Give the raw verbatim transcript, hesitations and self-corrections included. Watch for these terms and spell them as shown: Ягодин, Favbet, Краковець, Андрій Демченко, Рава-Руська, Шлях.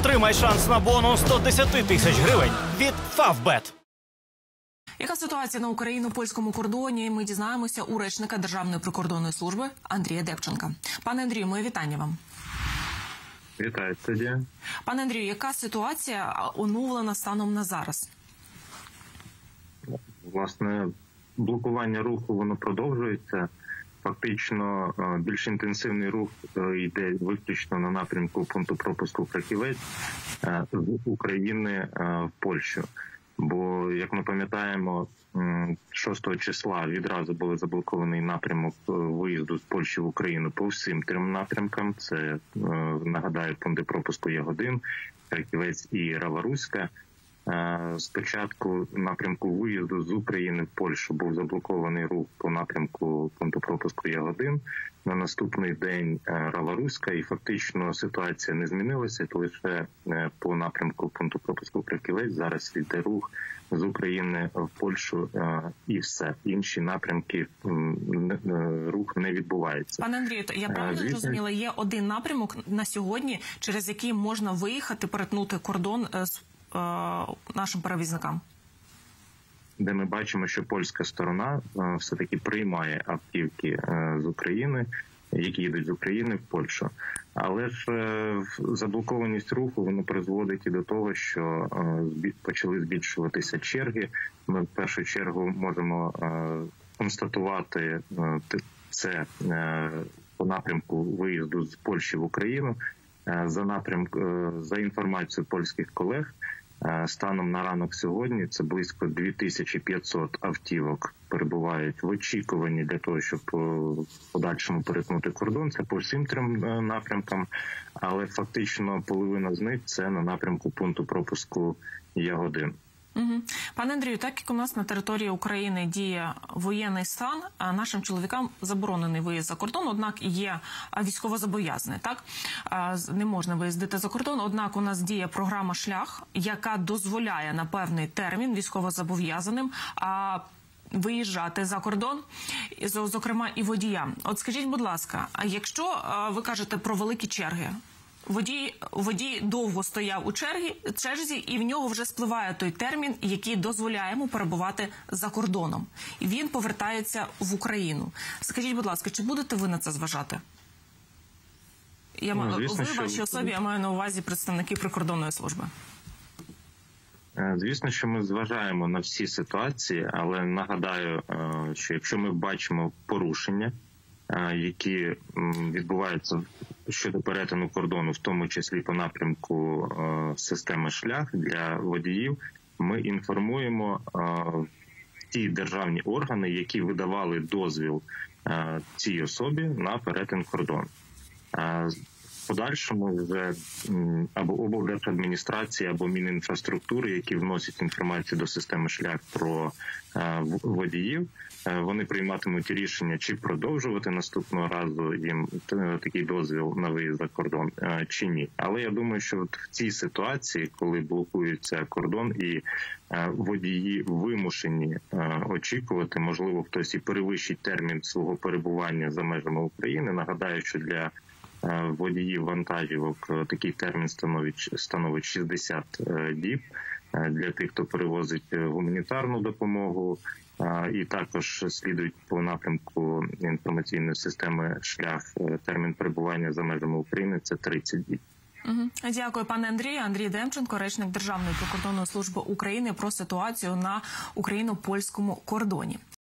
отримай шанс на бонус до десяти тисяч гривень від Favbet. Яка ситуація на україно-польському кордоні, ми дізнаємося у речника Державної прикордонної служби Андрія Демченка. Пане Андрію, моє вітання вам. Вітаю, студія. Пане Андрію, яка ситуація оновлена станом на зараз? Власне, блокування руху, воно продовжується. Фактично, більш інтенсивний рух йде виключно на напрямку пункту пропуску Краковець з України в Польщу. Бо, як ми пам'ятаємо, шостого числа відразу були заблокований напрямок виїзду з Польщі в Україну по всім трьом напрямкам. Це, нагадаю, пункти пропуску Ягодин, Краковець і Рава-Руська. Спочатку напрямку виїзду з України в Польщу був заблокований рух по напрямку пункту пропуску Ягодин. На наступний день Рава-Руська, і фактично ситуація не змінилася, лише по напрямку пункту пропуску Краковець зараз йде рух з України в Польщу і все. Інші напрямки рух не відбувається. Пане Андрію, я правильно зрозуміла, є один напрямок на сьогодні, через який можна виїхати, перетнути кордон з нашим перевізникам? Де ми бачимо, що польська сторона все-таки приймає автівки з України, які їдуть з України в Польщу. Але ж заблокованість руху, воно призводить і до того, що почали збільшуватися черги. Ми в першу чергу можемо констатувати це по напрямку виїзду з Польщі в Україну. За напрямку, за інформацією польських колег, станом на ранок сьогодні це близько дві тисячі п'ятсот автівок перебувають в очікуванні для того, щоб подальшому перетнути кордон. Це по всім трьом напрямкам, але фактично половина з них – це на напрямку пункту пропуску Ягодин. Угу. Пане Андрію, так як у нас на території України діє воєнний стан, нашим чоловікам заборонений виїзд за кордон, однак є військовозобов'язаний, так? Не можна виїздити за кордон, однак у нас діє програма «Шлях», яка дозволяє на певний термін військовозобов'язаним виїжджати за кордон, зокрема і водіям. От скажіть, будь ласка, якщо ви кажете про великі черги, Водій, водій довго стояв у чергі, черзі, і в нього вже спливає той термін, який дозволяє йому перебувати за кордоном. І він повертається в Україну. Скажіть, будь ласка, чи будете ви на це зважати? Я ну, маю, звісно, ви, що... вашій особі, я маю на увазі представники прикордонної служби. Звісно, що ми зважаємо на всі ситуації, але нагадаю, що якщо ми бачимо порушення, які відбуваються щодо перетину кордону, в тому числі по напрямку системи «Шлях» для водіїв, ми інформуємо ті державні органи, які видавали дозвіл цій особі на перетин кордону. В подальшому вже або облдержадміністрації, або Мінінфраструктури, які вносять інформацію до системи «Шлях» про водіїв, вони прийматимуть рішення, чи продовжувати наступного разу їм такий дозвіл на виїзд за кордон, чи ні. Але я думаю, що в цій ситуації, коли блокується кордон і водії вимушені очікувати, можливо, хтось і перевищить термін свого перебування за межами України. Нагадаю, що для водіїв вантажівок такий термін становить, становить шістдесят діб для тих, хто перевозить гуманітарну допомогу. І також слідують по напрямку інформаційної системи «Шлях» термін перебування за межами України – це тридцять діб. Угу. Дякую, пане Андрію. Андрій Демченко, речник Державної прикордонної служби України, про ситуацію на україно-польському кордоні.